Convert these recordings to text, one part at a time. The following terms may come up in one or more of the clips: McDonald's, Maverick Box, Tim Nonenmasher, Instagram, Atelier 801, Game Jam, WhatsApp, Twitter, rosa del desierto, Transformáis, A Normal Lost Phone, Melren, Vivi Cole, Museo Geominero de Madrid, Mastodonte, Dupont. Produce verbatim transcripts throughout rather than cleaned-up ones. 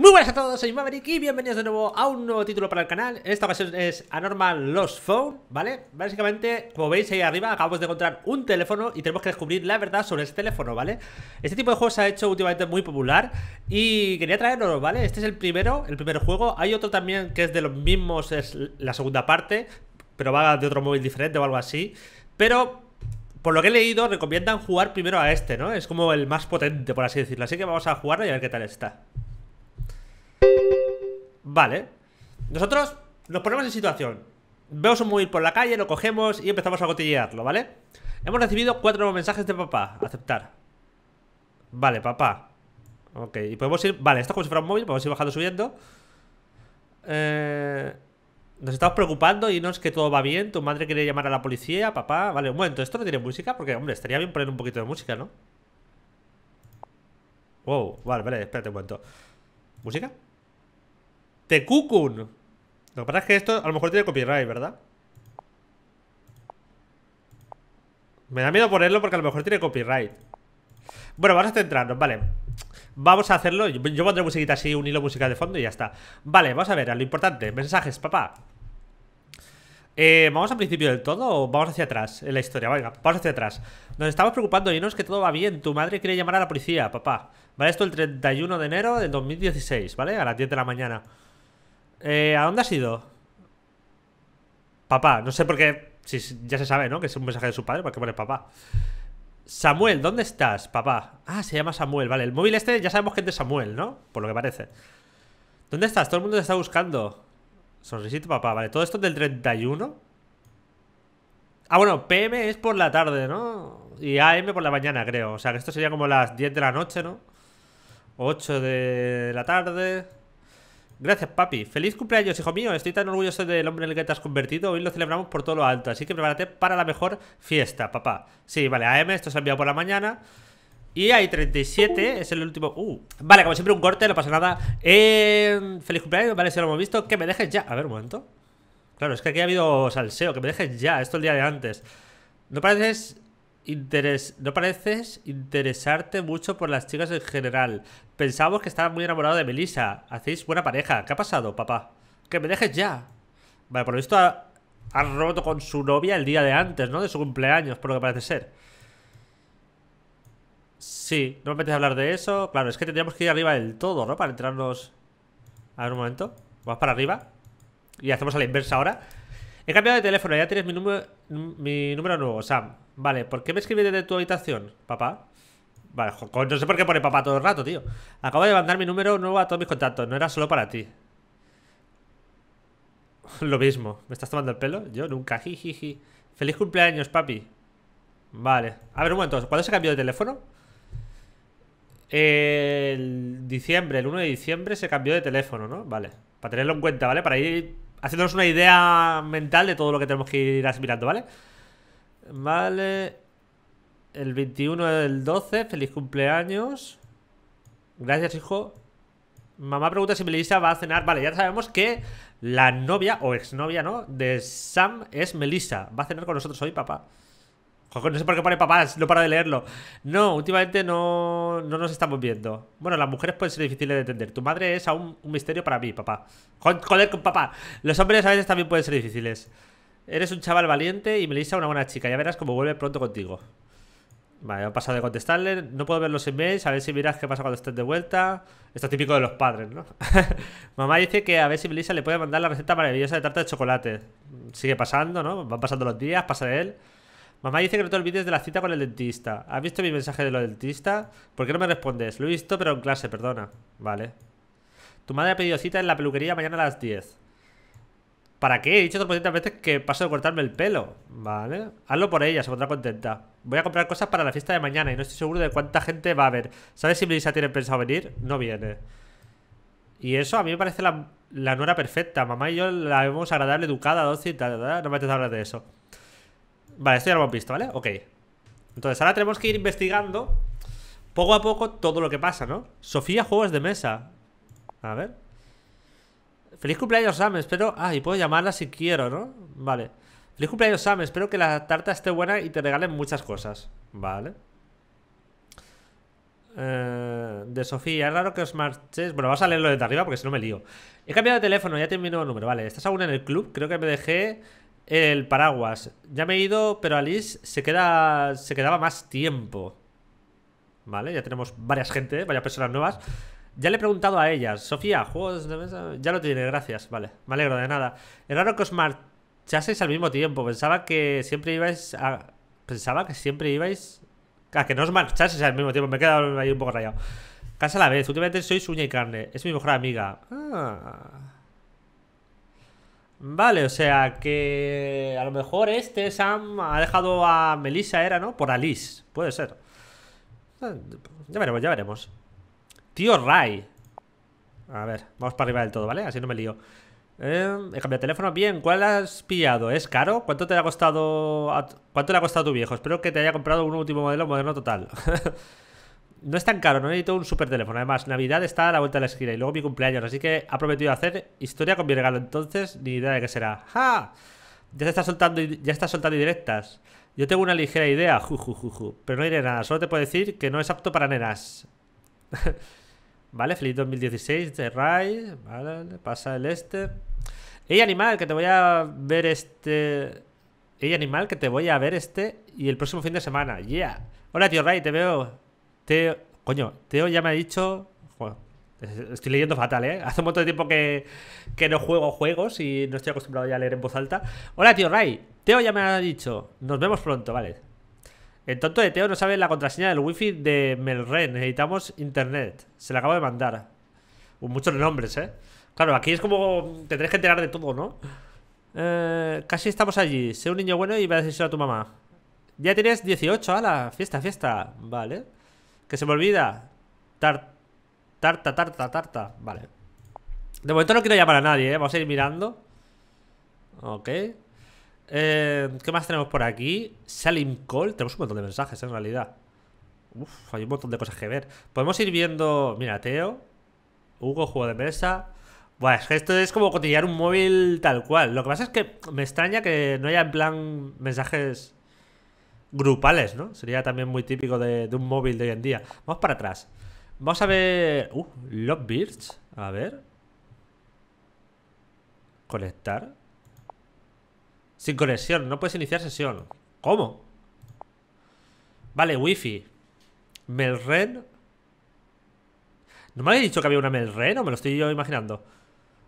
Muy buenas a todos, soy Maverick y bienvenidos de nuevo a un nuevo título para el canal. En esta ocasión es A Normal Lost Phone, ¿vale? Básicamente, como veis ahí arriba, acabamos de encontrar un teléfono y tenemos que descubrir la verdad sobre este teléfono, ¿vale? Este tipo de juegos se ha hecho últimamente muy popular y quería traerlo, ¿vale? Este es el primero, el primer juego. Hay otro también que es de los mismos, es la segunda parte, pero va de otro móvil diferente o algo así. Pero por lo que he leído, recomiendan jugar primero a este, ¿no? Es como el más potente, por así decirlo. Así que vamos a jugarlo y a ver qué tal está. Vale, nosotros nos ponemos en situación. Vemos un móvil por la calle, lo cogemos y empezamos a cotillearlo, ¿vale? Hemos recibido cuatro mensajes de papá. Aceptar. Vale, papá. Ok, y podemos ir... Vale, esto es como si fuera un móvil, podemos ir bajando, subiendo. eh... Nos estamos preocupando y no es que todo va bien. Tu madre quiere llamar a la policía, papá. Vale, un momento, ¿esto no tiene música? Porque, hombre, estaría bien poner un poquito de música, ¿no? Wow, vale, vale, espérate un momento. ¿Música? ¡Te cucun! Lo que pasa es que esto a lo mejor tiene copyright, ¿verdad? Me da miedo ponerlo porque a lo mejor tiene copyright. Bueno, vamos a centrarnos, vale. Vamos a hacerlo. Yo, yo pondré musiquita así, un hilo musical de fondo y ya está. Vale, vamos a ver, a lo importante. Mensajes, papá. Eh, ¿Vamos al principio del todo o vamos hacia atrás en la historia? Venga, vamos hacia atrás. Nos estamos preocupando y no es que todo va bien. Tu madre quiere llamar a la policía, papá. Vale, esto el treinta y uno de enero del dos mil dieciséis, ¿vale? A las diez de la mañana. Eh, ¿A dónde has ido? Papá, no sé por qué. Si, ya se sabe, ¿no? Que es un mensaje de su padre. ¿Por qué pone papá? Samuel, ¿dónde estás, papá? Ah, se llama Samuel, vale. El móvil este ya sabemos que es de Samuel, ¿no? Por lo que parece. ¿Dónde estás? Todo el mundo te está buscando. Sonrisito, papá, vale. Todo esto es del treinta y uno. Ah, bueno, P M es por la tarde, ¿no? Y A M por la mañana, creo. O sea, que esto sería como las diez de la noche, ¿no? ocho de la tarde. Gracias, papi. Feliz cumpleaños, hijo mío. Estoy tan orgulloso del hombre en el que te has convertido. Hoy lo celebramos por todo lo alto. Así que prepárate para la mejor fiesta, papá. Sí, vale, A M, esto se ha enviado por la mañana. Y hay treinta y siete, es el último. uh, Vale, como siempre un corte, no pasa nada. eh, Feliz cumpleaños, vale, si lo hemos visto. Que me dejes ya, a ver un momento. Claro, es que aquí ha habido salseo, que me dejes ya. Esto el día de antes. No pareces... Interes... No pareces interesarte mucho por las chicas en general. Pensábamos que estabas muy enamorado de Melissa. Hacéis buena pareja. ¿Qué ha pasado, papá? Que me dejes ya. Vale, por lo visto ha, ha roto con su novia el día de antes, ¿no? De su cumpleaños, por lo que parece ser. Sí, no me metes a hablar de eso. Claro, es que tendríamos que ir arriba del todo, ¿no? Para entrarnos... A ver un momento. Vamos para arriba. Y hacemos a la inversa ahora. He cambiado de teléfono, ya tienes mi número, mi número nuevo, Sam. Vale, ¿por qué me escribes desde tu habitación, papá? Vale, joder, no sé por qué pone papá todo el rato, tío. Acabo de mandar mi número nuevo a todos mis contactos, no era solo para ti. Lo mismo, ¿me estás tomando el pelo? Yo nunca, jijiji. Feliz cumpleaños, papi. Vale, a ver un momento, ¿cuándo se cambió de teléfono? El diciembre, el uno de diciembre se cambió de teléfono, ¿no? Vale, para tenerlo en cuenta, ¿vale? Para ir... haciéndonos una idea mental de todo lo que tenemos que ir asimilando, ¿vale? Vale. El veintiuno del doce, feliz cumpleaños. Gracias, hijo. Mamá pregunta si Melissa va a cenar. Vale, ya sabemos que la novia o exnovia, ¿no? De Sam es Melissa. Va a cenar con nosotros hoy, papá. Joder, no sé por qué pone papá, no paro de leerlo. No, últimamente no, no nos estamos viendo. Bueno, las mujeres pueden ser difíciles de entender. Tu madre es aún un misterio para mí, papá. Joder, con papá. Los hombres a veces también pueden ser difíciles. Eres un chaval valiente y Melissa una buena chica. Ya verás cómo vuelve pronto contigo. Vale, he pasado de contestarle. No puedo ver los emails, a ver si miras qué pasa cuando estés de vuelta. Esto es típico de los padres, ¿no? Mamá dice que a ver si Melissa le puede mandar la receta maravillosa de tarta de chocolate. Sigue pasando, ¿no? Van pasando los días, pasa de él. Mamá dice que no te olvides de la cita con el dentista. ¿Has visto mi mensaje de lo del dentista? ¿Por qué no me respondes? Lo he visto, pero en clase, perdona. Vale. Tu madre ha pedido cita en la peluquería mañana a las diez. ¿Para qué? He dicho tropecientas veces que paso de cortarme el pelo. Vale. Hazlo por ella, se pondrá contenta. Voy a comprar cosas para la fiesta de mañana y no estoy seguro de cuánta gente va a haber. ¿Sabes si Melissa tiene pensado venir? No viene. Y eso a mí me parece la, la nuera perfecta. Mamá y yo la vemos agradable, educada, dócil, tal, tal, tal. No me apetece hablar de eso. Vale, esto ya lo hemos visto, ¿vale? Ok. Entonces ahora tenemos que ir investigando poco a poco todo lo que pasa, ¿no? Sofía, juegos de mesa. A ver. Feliz cumpleaños, Sam, espero... Ah, y puedo llamarla si quiero, ¿no? Vale. Feliz cumpleaños, Sam, espero que la tarta esté buena y te regalen muchas cosas. Vale. Eh, de Sofía, es raro que os marchéis. Bueno, vamos a leerlo desde arriba porque si no me lío. He cambiado de teléfono, ya terminó el número. Vale, ¿estás aún en el club? Creo que me dejé el paraguas. Ya me he ido, pero Alice se queda, se quedaba más tiempo. Vale, ya tenemos varias gente, varias personas nuevas. Ya le he preguntado a ellas. Sofía, juegos de mesa. Ya lo tiene, gracias. Vale, me alegro de nada. Es raro que os marchaseis al mismo tiempo. Pensaba que siempre ibais a... Pensaba que siempre ibais... A que no os marchaseis al mismo tiempo. Me he quedado ahí un poco rayado. Casa a la vez. Últimamente sois uña y carne. Es mi mejor amiga. Ah. Vale, o sea que... A lo mejor este Sam ha dejado a Melissa, era, ¿no? Por Alice. Puede ser. Ya veremos, ya veremos. Tío Ray. A ver, vamos para arriba del todo, ¿vale? Así no me lío. Eh, he cambiado de teléfono. Bien, ¿cuál has pillado? ¿Es caro? ¿Cuánto te ha costado a, cuánto le ha costado a tu viejo? Espero que te haya comprado un último modelo moderno total. No es tan caro, no necesito un super teléfono. Además, Navidad está a la vuelta de la esquina y luego mi cumpleaños, así que ha prometido hacer historia con mi regalo. Entonces, ni idea de qué será. ¡Ja! Ya te está soltando, ya está soltando indirectas. Yo tengo una ligera idea, ju, ju, ju, ju, pero no diré nada, solo te puedo decir que no es apto para nenas. Vale, feliz dos mil dieciséis de Ray. Vale, pasa el este. Ey, animal, que te voy a ver este. Ey, animal, que te voy a ver este y el próximo fin de semana. Yeah. Hola, tío Ray, te veo. Teo. Coño, Teo ya me ha dicho. Joder, estoy leyendo fatal, ¿eh? Hace un montón de tiempo que, que no juego juegos y no estoy acostumbrado ya a leer en voz alta. Hola, tío Ray. Teo ya me ha dicho. Nos vemos pronto, vale. El tonto de Teo no sabe la contraseña del wifi de Melren. Necesitamos internet. Se la acabo de mandar. Uh, muchos nombres, ¿eh? Claro, aquí es como... Te tenés que enterar de todo, ¿no? Eh, casi estamos allí. Sé un niño bueno y voy a decírselo a tu mamá. Ya tienes dieciocho, ala. Fiesta, fiesta. Vale. Que se me olvida. Tar, tarta, tarta, tarta. Vale. De momento no quiero llamar a nadie, ¿eh? Vamos a ir mirando. Ok. Eh, ¿Qué más tenemos por aquí? Salim Call. Tenemos un montón de mensajes, ¿eh? En realidad. Uf, hay un montón de cosas que ver. Podemos ir viendo... Mira, Teo, Hugo, juego de mesa. Buah, es que esto es como cotillar un móvil tal cual. Lo que pasa es que me extraña que no haya en plan mensajes grupales, ¿no? Sería también muy típico de, de un móvil de hoy en día. Vamos para atrás. Vamos a ver... Uh, Love Birds. A ver. Conectar. Sin conexión, no puedes iniciar sesión. ¿Cómo? Vale, wifi. Melren. ¿No me habéis dicho que había una Melren o me lo estoy yo imaginando?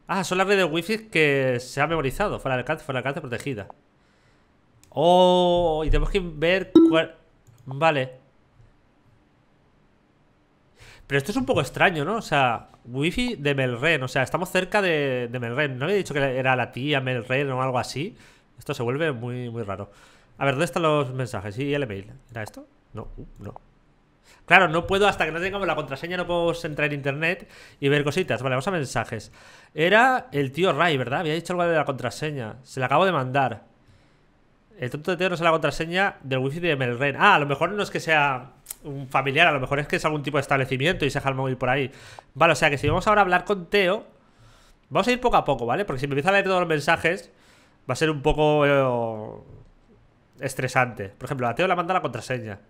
Ah, son las redes wifi que se ha memorizado. Fuera de alcance, fuera de alcance, protegida. Oh, y tenemos que ver cuál... Vale. Pero esto es un poco extraño, ¿no? O sea, wifi de Melren. O sea, estamos cerca de, de Melren. ¿No había dicho que era la tía Melren o algo así? Esto se vuelve muy, muy raro. A ver, ¿dónde están los mensajes? ¿Y el email? ¿Era esto? No, uh, no. Claro, no puedo, hasta que no tengamos la contraseña no podemos entrar en internet y ver cositas. Vale, vamos a mensajes. Era el tío Ray, ¿verdad? Había dicho algo de la contraseña. Se la acabo de mandar. El tonto de Teo no es la contraseña del wifi de Melren. Ah, a lo mejor no es que sea un familiar, a lo mejor es que es algún tipo de establecimiento y se deja el móvil por ahí. Vale, o sea que si vamos ahora a hablar con Teo, vamos a ir poco a poco, ¿vale? Porque si me empieza a leer todos los mensajes... Va a ser un poco eh, estresante. Por ejemplo, a Teo le manda la contraseña.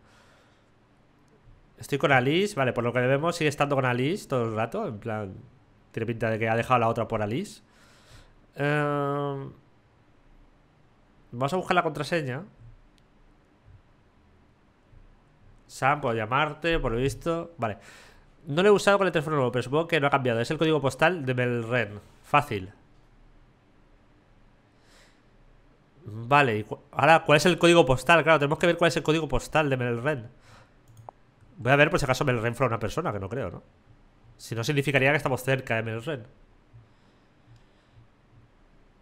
Estoy con Alice. Vale, por lo que vemos sigue estando con Alice todo el rato. En plan, tiene pinta de que ha dejado a la otra por Alice. eh, Vamos a buscar la contraseña. Sam, puedo llamarte, por lo visto. Vale, no lo he usado con el teléfono nuevo, pero supongo que no ha cambiado. Es el código postal de Melren. Fácil. Vale, y cu ahora, ¿cuál es el código postal? Claro, tenemos que ver cuál es el código postal de Melren. Voy a ver por si acaso Melren fuera una persona, que no creo, ¿no? Si no, significaría que estamos cerca de Melren.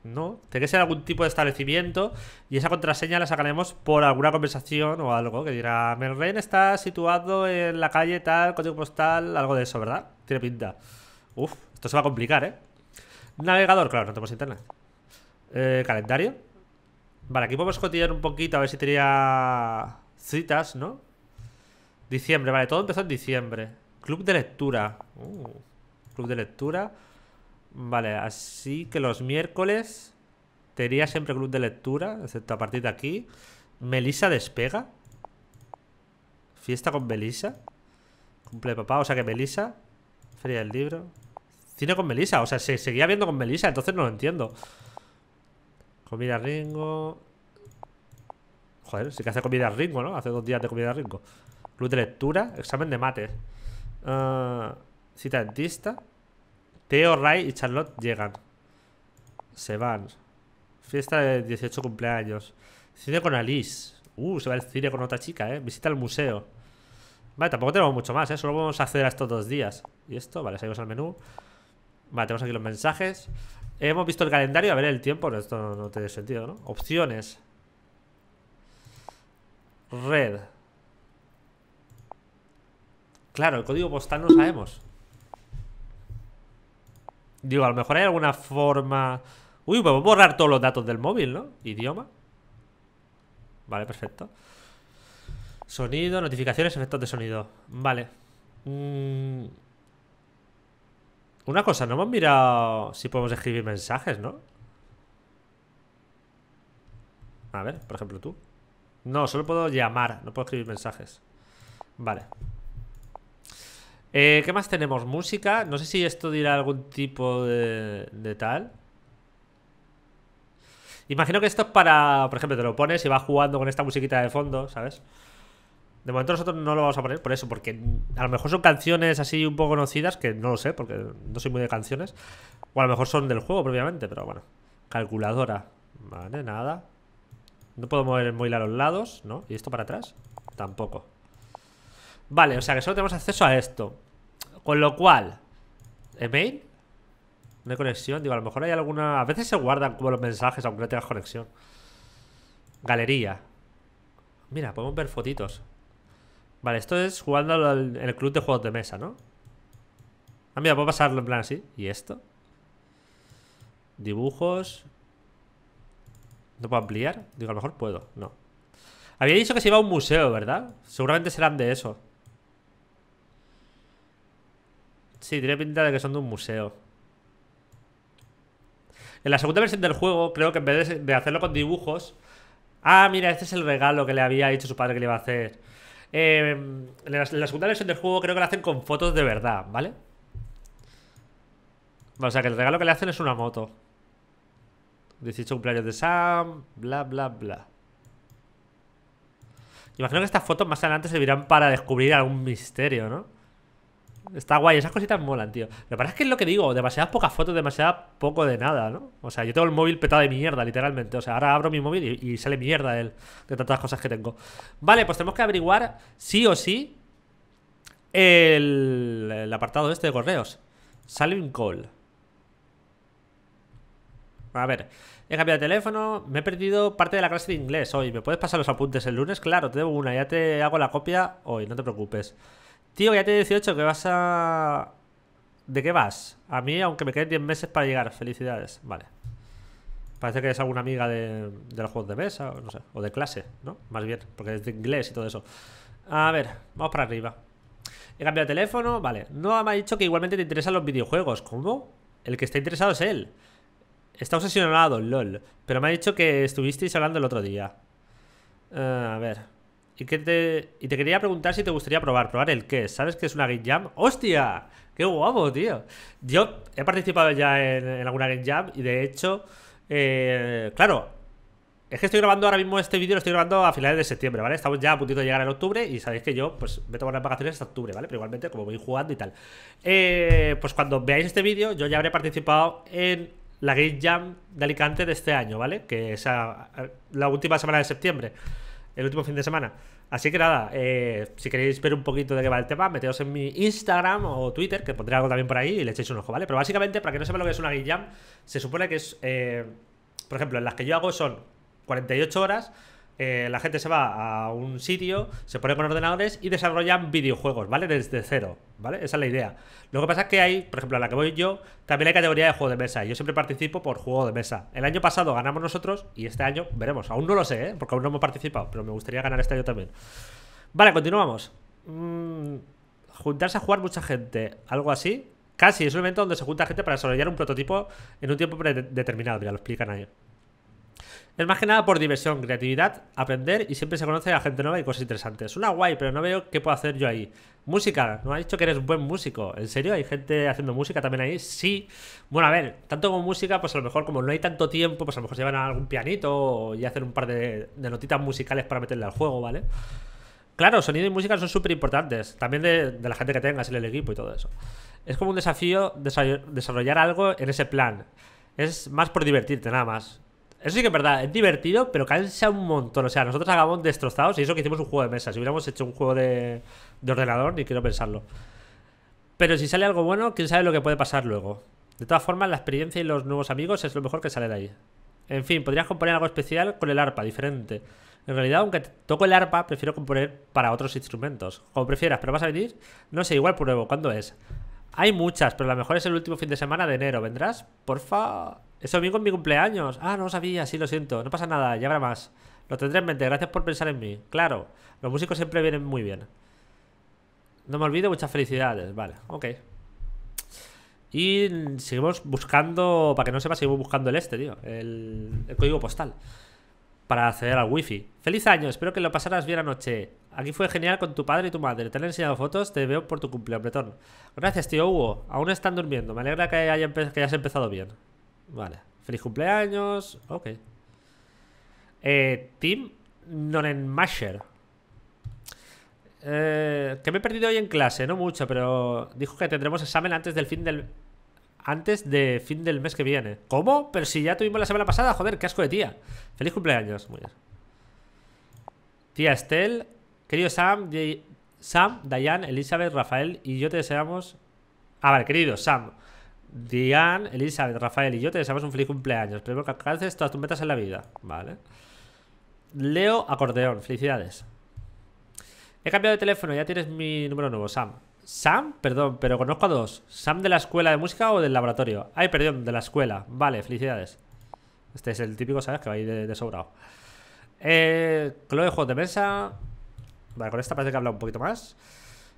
No, tiene que ser algún tipo de establecimiento. Y esa contraseña la sacaremos por alguna conversación o algo. Que dirá, Melren está situado en la calle tal, código postal, algo de eso, ¿verdad? Tiene pinta. Uf, esto se va a complicar, ¿eh? Navegador, claro, no tenemos internet. eh, Calendario. Vale, aquí podemos cotillar un poquito a ver si tenía citas, ¿no? Diciembre, vale, todo empezó en diciembre. Club de lectura. Uh, club de lectura. Vale, así que los miércoles tenía siempre club de lectura, excepto a partir de aquí. Melissa despega. Fiesta con Melissa. Cumple de papá, o sea que Melissa. Feria del libro. Cine con Melissa, o sea, se seguía viendo con Melissa. Entonces no lo entiendo. Comida Ringo. Joder, sí que hace comida Ringo, ¿no? Hace dos días de comida Ringo. Club de lectura, examen de mates. uh, Cita dentista. Theo, Ray y Charlotte llegan. Se van. Fiesta de dieciocho cumpleaños. Cine con Alice. Uh, se va al cine con otra chica, ¿eh? Visita el museo. Vale, tampoco tenemos mucho más, ¿eh? Solo vamos a acceder a estos dos días. Y esto, vale, salimos al menú. Vale, tenemos aquí los mensajes. Hemos visto el calendario, a ver el tiempo. Esto no, no tiene sentido, ¿no? Opciones. Red. Claro, el código postal no sabemos. Digo, a lo mejor hay alguna forma... Uy, podemos borrar todos los datos del móvil, ¿no? Idioma. Vale, perfecto. Sonido, notificaciones, efectos de sonido. Vale. mm. Una cosa, no hemos mirado si podemos escribir mensajes, ¿no? A ver, por ejemplo tú. No, solo puedo llamar, no puedo escribir mensajes. Vale. eh, ¿Qué más tenemos? Música, no sé si esto dirá algún tipo de, de tal. Imagino que esto es para... Por ejemplo, te lo pones y vas jugando con esta musiquita de fondo, ¿sabes? De momento nosotros no lo vamos a poner por eso, porque a lo mejor son canciones así un poco conocidas, que no lo sé, porque no soy muy de canciones. O a lo mejor son del juego, propiamente, pero bueno. Calculadora. Vale, nada. No puedo mover el móvil a los lados, ¿no? ¿Y esto para atrás? Tampoco. Vale, o sea que solo tenemos acceso a esto. Con lo cual... ¿Email? No hay conexión, digo, a lo mejor hay alguna... A veces se guardan como los mensajes aunque no tengas conexión. Galería. Mira, podemos ver fotitos. Vale, esto es jugando en el club de juegos de mesa, ¿no? Ah, mira, puedo pasarlo en plan así. ¿Y esto? Dibujos. ¿No puedo ampliar? Digo, a lo mejor puedo, no. Había dicho que se iba a un museo, ¿verdad? Seguramente serán de eso. Sí, tiene pinta de que son de un museo. En la segunda versión del juego, creo que en vez de hacerlo con dibujos... Ah, mira, este es el regalo que le había dicho su padre que le iba a hacer. eh, en, la, en la segunda versión del juego creo que lo hacen con fotos de verdad, ¿vale? O sea, que el regalo que le hacen es una moto. dieciocho cumpleaños de Sam, bla, bla, bla. Imagino que estas fotos más adelante servirán para descubrir algún misterio, ¿no? Está guay, esas cositas molan, tío. Lo que pasa es que es lo que digo, demasiadas pocas fotos, demasiado poco de nada, ¿no? O sea, yo tengo el móvil petado de mierda, literalmente. O sea, ahora abro mi móvil y, y sale mierda de, él, de tantas cosas que tengo. Vale, pues tenemos que averiguar sí o sí el, el apartado este de correos. Salving call. A ver, he cambiado de teléfono. Me he perdido parte de la clase de inglés hoy. ¿Me puedes pasar los apuntes el lunes? Claro, te debo una, ya te hago la copia hoy, no te preocupes. Tío, ya te he dieciocho, que vas a... ¿De qué vas? A mí, aunque me queden diez meses para llegar, felicidades. Vale. Parece que es alguna amiga de, de los juegos de mesa, o no sé, o de clase, ¿no? Más bien, porque es de inglés y todo eso. A ver, vamos para arriba. He cambiado de teléfono, vale. No me ha dicho que igualmente te interesan los videojuegos. ¿Cómo? El que está interesado es él. Está obsesionado, lol. Pero me ha dicho que estuvisteis hablando el otro día. uh, A ver... Y, que te, y te quería preguntar si te gustaría probar. ¿Probar el qué? ¿Sabes que es una Game Jam? ¡Hostia! ¡Qué guapo, tío! Yo he participado ya en, en alguna Game Jam. Y de hecho... Eh, claro, es que estoy grabando ahora mismo este vídeo. Lo estoy grabando a finales de septiembre, ¿vale? Estamos ya a puntito de llegar en octubre. Y sabéis que yo, pues, me tomo las vacaciones hasta octubre, ¿vale? Pero igualmente, como voy jugando y tal, eh, pues cuando veáis este vídeo yo ya habré participado en la Game Jam de Alicante de este año, ¿vale? Que es a, a, la última semana de septiembre. El último fin de semana. Así que nada, eh, si queréis ver un poquito de qué va el tema, meteos en mi Instagram o Twitter, que pondré algo también por ahí, y le echéis un ojo, ¿vale? Pero básicamente, para que no sepa lo que es una Game Jam, se supone que es, eh, por ejemplo, en las que yo hago son cuarenta y ocho horas. eh, La gente se va a un sitio, se pone con ordenadores y desarrollan videojuegos, ¿vale? Desde cero, ¿vale? Esa es la idea. Lo que pasa es que hay, por ejemplo, en la que voy yo, también hay categoría de juego de mesa. Yo siempre participo por juego de mesa. El año pasado ganamos nosotros y este año veremos. Aún no lo sé, ¿eh? Porque aún no hemos participado, pero me gustaría ganar este año también. Vale, continuamos. mm, Juntarse a jugar mucha gente, algo así. Casi, es un evento donde se junta gente para desarrollar un prototipo en un tiempo determinado. Mira, lo explican ahí. Es más que nada por diversión, creatividad, aprender y siempre se conoce a gente nueva y cosas interesantes. Una guay, pero no veo qué puedo hacer yo ahí. Música, nos ha dicho que eres un buen músico. ¿En serio? ¿Hay gente haciendo música también ahí? Sí. Bueno, a ver, tanto como música, pues a lo mejor como no hay tanto tiempo, pues a lo mejor se llevan a algún pianito y hacen un par de, de notitas musicales para meterle al juego, ¿vale? Claro, sonido y música son súper importantes. También de, de la gente que tengas en el equipo y todo eso. Es como un desafío desarrollar algo en ese plan. Es más por divertirte, nada más. Eso sí que es verdad, es divertido, pero cansa un montón. O sea, nosotros acabamos destrozados y eso que hicimos un juego de mesa. Si hubiéramos hecho un juego de, de ordenador, ni quiero pensarlo. Pero si sale algo bueno, quién sabe lo que puede pasar luego. De todas formas, la experiencia y los nuevos amigos es lo mejor que sale de ahí. En fin, podrías componer algo especial con el arpa, diferente. En realidad, aunque toco el arpa, prefiero componer para otros instrumentos. Como prefieras, pero vas a venir. No sé, igual pruebo, ¿cuándo es? Hay muchas, pero la mejor es el último fin de semana de enero. ¿Vendrás? Porfa. Eso domingo es mi cumpleaños. Ah, no lo sabía, sí, lo siento. No pasa nada, ya habrá más. Lo tendré en mente, gracias por pensar en mí. Claro, los músicos siempre vienen muy bien. No me olvido, muchas felicidades. Vale, ok. Y seguimos buscando, para que no sepa, seguimos buscando el este, tío. El, el código postal. Para acceder al wifi. Feliz año, espero que lo pasaras bien anoche. Aquí fue genial con tu padre y tu madre. Te han enseñado fotos, te veo por tu cumpleaños, Bretón. Gracias, tío Hugo. Aún están durmiendo. Me alegra que, haya que hayas empezado bien. Vale. Feliz cumpleaños. Ok. Eh, Tim Nonenmasher. Eh, que me he perdido hoy en clase, no mucho, pero dijo que tendremos examen antes del fin del... Antes de fin del mes que viene. ¿Cómo? Pero si ya tuvimos la semana pasada. Joder, qué asco de tía. Feliz cumpleaños. Muy bien. Tía Estel. Querido Sam, Di Sam, Diane, Elizabeth, Rafael y yo te deseamos... Ah, vale, querido Sam, Diane, Elizabeth, Rafael y yo te deseamos un feliz cumpleaños. Espero que alcances todas tus metas en la vida. Vale. Leo Acordeón, felicidades. He cambiado de teléfono, ya tienes mi número nuevo, Sam. Sam, perdón, pero conozco a dos. ¿Sam de la escuela de música o del laboratorio? Ay, perdón, de la escuela. Vale, felicidades. Este es el típico, ¿sabes? Que va a ir de, de sobrado. Eh, Chloe, juegos de mesa. Vale, con esta parece que habla un poquito más.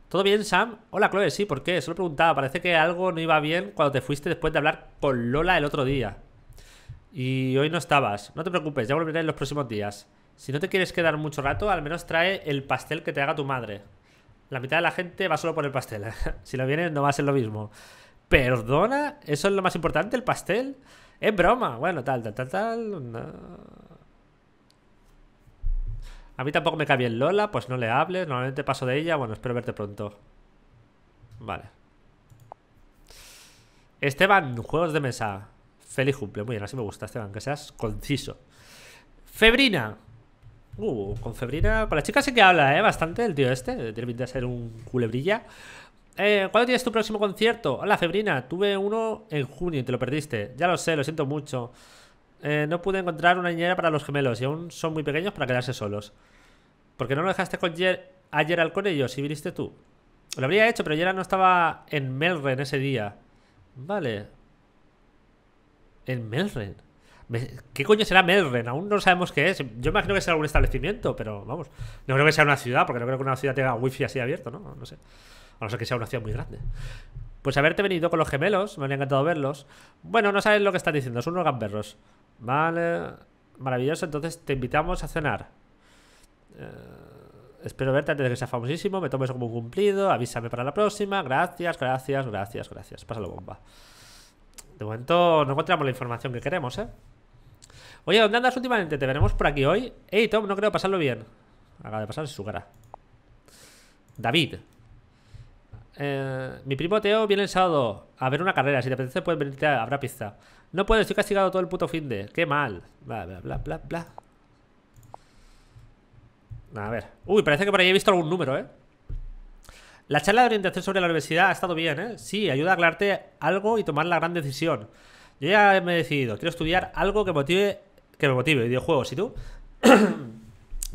¿Todo bien, Sam? Hola, Chloe, sí, ¿por qué? Solo preguntaba, parece que algo no iba bien cuando te fuiste después de hablar con Lola el otro día. Y hoy no estabas. No te preocupes, ya volveré en los próximos días. Si no te quieres quedar mucho rato, al menos trae el pastel que te haga tu madre. La mitad de la gente va solo por el pastel. Si no vienes, no va a ser lo mismo. ¿Perdona? ¿Eso es lo más importante, el pastel? Es broma. Bueno, tal, tal, tal, tal. No. A mí tampoco me cae bien Lola, pues no le hables. Normalmente paso de ella. Bueno, espero verte pronto. Vale. Esteban, juegos de mesa. Feliz cumple. Muy bien, así me gusta, Esteban, que seas conciso. Febrina. Uh, con Febrina, con la chica sí que habla, ¿eh? Bastante el tío este, tiene pinta de ser un culebrilla. eh, ¿Cuándo tienes tu próximo concierto? Hola Febrina, tuve uno en junio y te lo perdiste. Ya lo sé, lo siento mucho. eh, No pude encontrar una niñera para los gemelos y aún son muy pequeños para quedarse solos. ¿Por qué no lo dejaste con Ger a Gerald con ellos si viniste tú? Lo habría hecho, pero Gerald no estaba en Melren ese día. Vale. En Melren. ¿Qué coño será Melren? Aún no sabemos qué es. Yo imagino que será algún establecimiento, pero vamos, no creo que sea una ciudad, porque no creo que una ciudad tenga wifi así abierto, ¿no? No sé. A no ser que sea una ciudad muy grande. Pues haberte venido con los gemelos, me habría encantado verlos. Bueno, no sabes lo que estás diciendo, son unos gamberros. Vale, maravilloso, entonces te invitamos a cenar. eh, Espero verte antes de que sea famosísimo. Me tomes como un cumplido, avísame para la próxima. Gracias, gracias, gracias, gracias. Pásalo bomba. De momento no encontramos la información que queremos, ¿eh? Oye, ¿dónde andas últimamente? Te veremos por aquí hoy. Ey, Tom, no creo pasarlo bien. Acaba de pasar su cara. David. Eh, mi primo Teo viene el sábado a ver una carrera. Si te apetece, puedes venirte a habrá pizza. No puedo, estoy castigado todo el puto fin de. Qué mal. Bla, bla, bla, bla, bla. A ver. Uy, parece que por ahí he visto algún número, ¿eh? La charla de orientación sobre la universidad ha estado bien, ¿eh? Sí, ayuda a aclararte algo y tomar la gran decisión. Yo ya me he decidido, quiero estudiar algo que motive, que me motive, videojuegos, ¿y tú?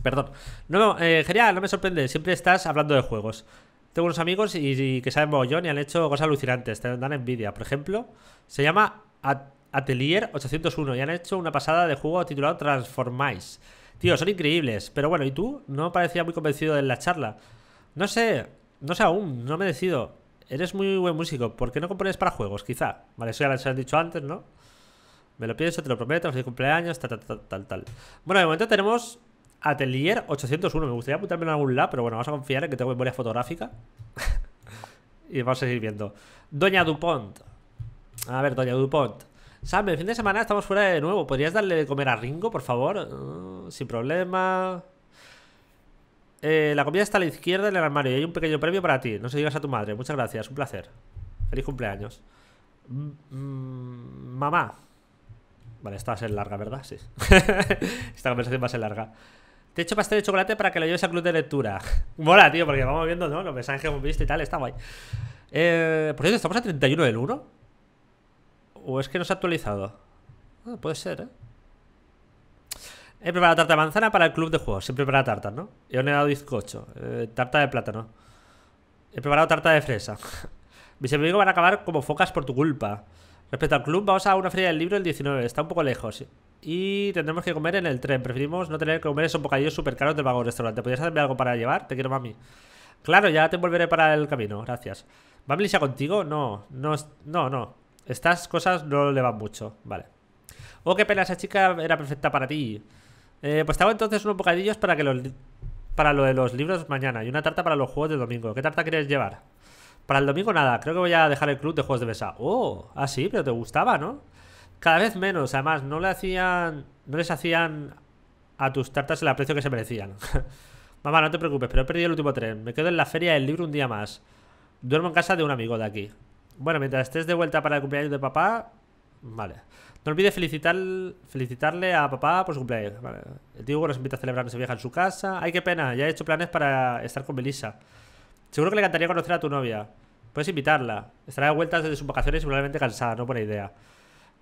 Perdón. No, eh, genial, no me sorprende, siempre estás hablando de juegos. Tengo unos amigos y, y que saben mogollón y han hecho cosas alucinantes, te dan envidia. Por ejemplo, se llama At Atelier ochocientos uno y han hecho una pasada de juego titulado Transformáis. Tío, son increíbles, pero bueno, ¿y tú? No parecía muy convencido de la charla. No sé... No sé aún, no me decido. Eres muy buen músico, ¿por qué no compones para juegos? Quizá. Vale, eso ya lo han dicho antes, ¿no? Me lo pienso, te lo prometo, feliz cumpleaños, tal, tal, tal, tal. Bueno, de momento tenemos Atelier ochocientos uno. Me gustaría apuntarme en algún lado, pero bueno, vamos a confiar en que tengo memoria fotográfica. Y vamos a seguir viendo. Doña Dupont. A ver, Doña Dupont. Sam, el fin de semana estamos fuera de nuevo. ¿Podrías darle de comer a Ringo, por favor? Uh, sin problema. Eh, la comida está a la izquierda en el armario y hay un pequeño premio para ti. No se digas a tu madre. Muchas gracias, un placer. Feliz cumpleaños. Mm, mamá. Vale, esta va a ser larga, ¿verdad? Sí. Esta conversación va a ser larga. Te echo pastel de chocolate para que lo lleves al club de lectura. Mola, tío, porque vamos viendo, ¿no?, los mensajes que hemos visto y tal. Está guay. Eh, por cierto, ¿estamos a treinta y uno del uno? ¿O es que no se ha actualizado? Ah, puede ser, ¿eh? He preparado tarta de manzana para el club de juegos. Siempre he preparado tartas, ¿no? He horneado bizcocho. Eh, tarta de plátano. He preparado tarta de fresa. Mis amigos van a acabar como focas por tu culpa. Respecto al club, vamos a una feria del libro el diecinueve. Está un poco lejos. Y tendremos que comer en el tren. Preferimos no tener que comer esos bocadillos súper caros del vagón restaurante. ¿Podrías hacerme algo para llevar? Te quiero, mami. Claro, ya te envolveré para el camino. Gracias. ¿Va Melissa contigo? No, no, no, no. Estas cosas no le van mucho. Vale. Oh, qué pena, esa chica era perfecta para ti. Eh, pues te hago entonces unos bocadillos para que los para lo de los libros mañana. Y una tarta para los juegos del domingo. ¿Qué tarta quieres llevar? Para el domingo nada, creo que voy a dejar el club de juegos de mesa. Oh, ah sí, pero te gustaba, ¿no? Cada vez menos, además no le hacían, no les hacían a tus tartas el aprecio que se merecían. Mamá, no te preocupes, pero he perdido el último tren. Me quedo en la feria del libro un día más. Duermo en casa de un amigo de aquí. Bueno, mientras estés de vuelta para el cumpleaños de papá. Vale. No olvides felicitar, felicitarle a papá por su cumpleaños. Vale. El tío Hugo nos invita a celebrar que se viaja en su casa. Ay, qué pena, ya he hecho planes para estar con Melissa. Seguro que le encantaría conocer a tu novia. Puedes invitarla. Estará de vuelta desde sus vacaciones y probablemente cansada, no buena idea.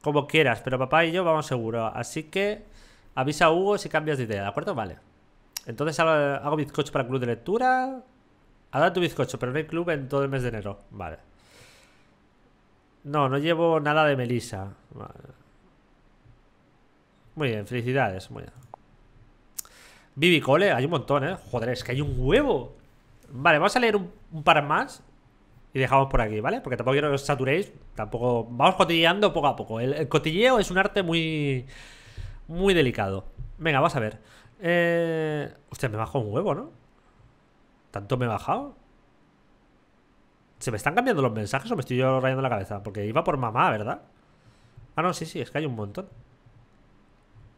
Como quieras, pero papá y yo vamos seguro. Así que avisa a Hugo si cambias de idea, ¿de acuerdo? Vale. Entonces hago, hago bizcocho para el club de lectura. Ahora tu bizcocho, pero no hay club en todo el mes de enero. Vale. No, no llevo nada de Melissa. Vale. Muy bien, felicidades. Muy bien. Vivi Cole, hay un montón, ¿eh? Joder, es que hay un huevo. Vale, vamos a leer un, un par más y dejamos por aquí, ¿vale? Porque tampoco quiero que os saturéis. Tampoco... Vamos cotilleando poco a poco. El, el cotilleo es un arte muy... Muy delicado. Venga, vamos a ver. Eh... Hostia, me bajó un huevo, ¿no? ¿Tanto me he bajado? ¿Se me están cambiando los mensajes o me estoy yo rayando la cabeza? Porque iba por mamá, ¿verdad? Ah, no, sí, sí, es que hay un montón.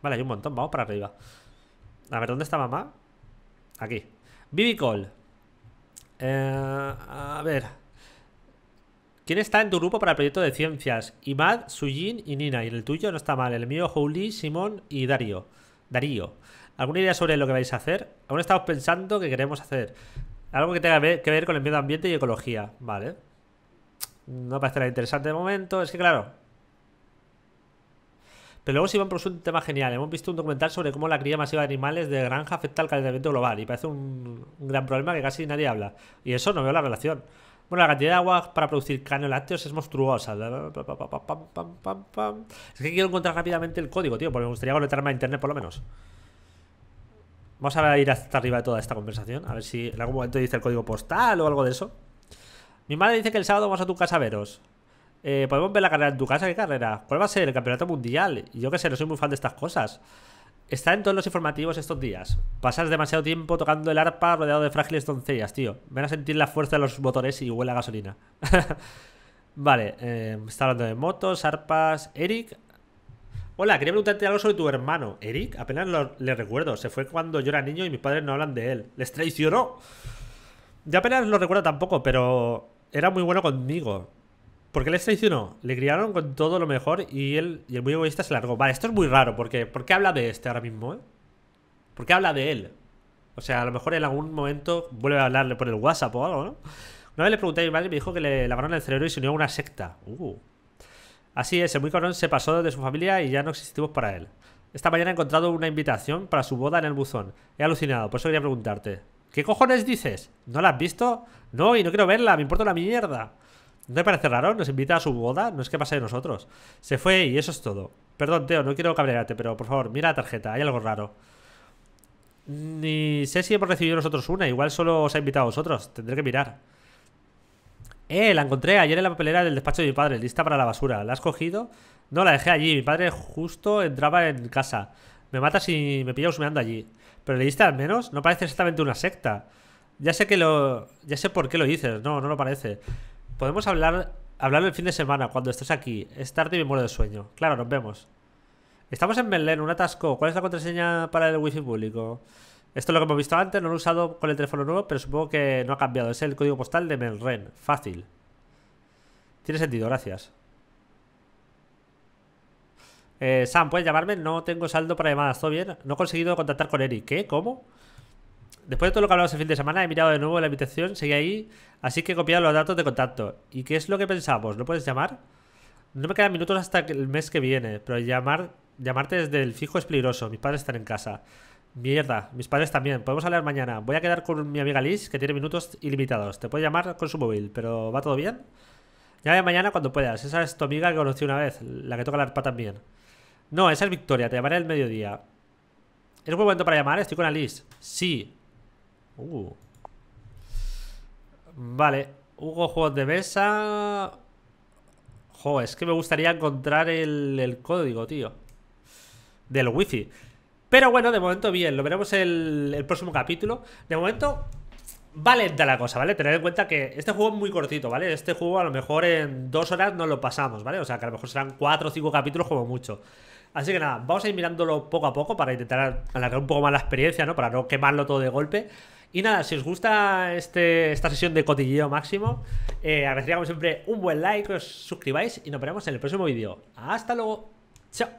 Vale, hay un montón, vamos para arriba. A ver, ¿dónde está mamá? Aquí. Vivi Cole. Eh, a ver, ¿quién está en tu grupo para el proyecto de ciencias? Imad, Sujin y Nina. Y en el tuyo no está mal. El mío, Jouli, Simón y Darío. Darío, ¿alguna idea sobre lo que vais a hacer? Aún estamos pensando que queremos hacer algo que tenga que ver con el medio ambiente y ecología. Vale. No parece nada interesante de momento. Es que claro. Pero luego Simón propuso un tema genial. Hemos visto un documental sobre cómo la cría masiva de animales de granja afecta al calentamiento global. Y parece un, un gran problema que casi nadie habla. Y eso no veo la relación. Bueno, la cantidad de agua para producir caños lácteos es monstruosa. Es que quiero encontrar rápidamente el código, tío. Porque me gustaría conectarme a internet por lo menos. Vamos a ir hasta arriba de toda esta conversación. A ver si en algún momento dice el código postal o algo de eso. Mi madre dice que el sábado vamos a tu casa a veros. Eh, ¿Podemos ver la carrera en tu casa? ¿Qué carrera? ¿Cuál va a ser? ¿El campeonato mundial? Yo qué sé, no soy muy fan de estas cosas. Está en todos los informativos estos días. Pasas demasiado tiempo tocando el arpa rodeado de frágiles doncellas, tío. Ven a sentir la fuerza de los motores y huele a gasolina. Vale, eh, está hablando de motos, arpas. Eric. Hola, quería preguntarte algo sobre tu hermano. Eric, apenas lo, le recuerdo. Se fue cuando yo era niño y mis padres no hablan de él. Les traicionó. Yo apenas lo recuerdo tampoco, pero era muy bueno conmigo. ¿Por qué les traicionó? Le criaron con todo lo mejor y él, y el muy egoísta, se largó. Vale, esto es muy raro porque ¿por qué habla de este ahora mismo, eh? ¿Por qué habla de él? O sea, a lo mejor en algún momento vuelve a hablarle por el WhatsApp o algo, ¿no? Una vez le pregunté a mi madre y me dijo que le lavaron el cerebro y se unió a una secta. Uh. Así es, el muy cabrón se pasó de su familia y ya no existimos para él. Esta mañana he encontrado una invitación para su boda en el buzón. He alucinado, por eso quería preguntarte. ¿Qué cojones dices? ¿No la has visto? No, y no quiero verla, me importa una mierda. ¿No te parece raro? Nos invita a su boda. No es que pase de nosotros. Se fue y eso es todo. Perdón, Teo, no quiero cabrearte, pero por favor, mira la tarjeta. Hay algo raro. Ni sé si hemos recibido nosotros una. Igual solo os ha invitado a vosotros. Tendré que mirar. Eh, la encontré ayer en la papelera del despacho de mi padre, lista para la basura. ¿La has cogido? No, la dejé allí. Mi padre justo entraba en casa. Me mata si me pilla husmeando allí. ¿Pero leíste al menos? No parece exactamente una secta. Ya sé que lo... Ya sé por qué lo dices. No, no lo parece. Podemos hablar... hablarlo el fin de semana, cuando estés aquí. Es tarde y me muero de sueño. Claro, nos vemos. Estamos en Melren, un atasco. ¿Cuál es la contraseña para el wifi público? Esto es lo que hemos visto antes, no lo he usado con el teléfono nuevo, pero supongo que no ha cambiado. Es el código postal de Melren. Fácil. Tiene sentido, gracias. Eh, Sam, ¿puedes llamarme? No tengo saldo para llamadas, ¿todo bien? No he conseguido contactar con Eric. ¿Qué? ¿Cómo? Después de todo lo que hablamos el fin de semana, he mirado de nuevo la invitación, seguí ahí, así que he copiado los datos de contacto. ¿Y qué es lo que pensamos? ¿No puedes llamar? No me quedan minutos hasta el mes que viene, pero llamar, llamarte desde el fijo es peligroso. Mis padres están en casa. Mierda, mis padres también. Podemos hablar mañana. Voy a quedar con mi amiga Liz, que tiene minutos ilimitados. Te puede llamar con su móvil, pero ¿va todo bien? Llámame mañana cuando puedas. Esa es tu amiga que conocí una vez, la que toca la arpa también. No, esa es Victoria. Te llamaré al mediodía. ¿Es buen momento para llamar? Estoy con Alice. Sí. Uh. Vale. Hugo, juegos de mesa. Jo, es que me gustaría encontrar el, el código, tío, del wifi. Pero bueno, de momento bien, lo veremos el, el próximo capítulo. De momento va lenta la cosa, ¿vale? Tened en cuenta que este juego es muy cortito, ¿vale? Este juego a lo mejor en dos horas no lo pasamos, ¿vale? O sea que a lo mejor serán cuatro o cinco capítulos como mucho. Así que nada, vamos a ir mirándolo poco a poco para intentar alargar un poco más la experiencia, ¿no? Para no quemarlo todo de golpe. Y nada, si os gusta este, esta sesión de cotilleo máximo, eh, agradecería como siempre un buen like, que os suscribáis y nos veremos en el próximo vídeo. ¡Hasta luego! ¡Chao!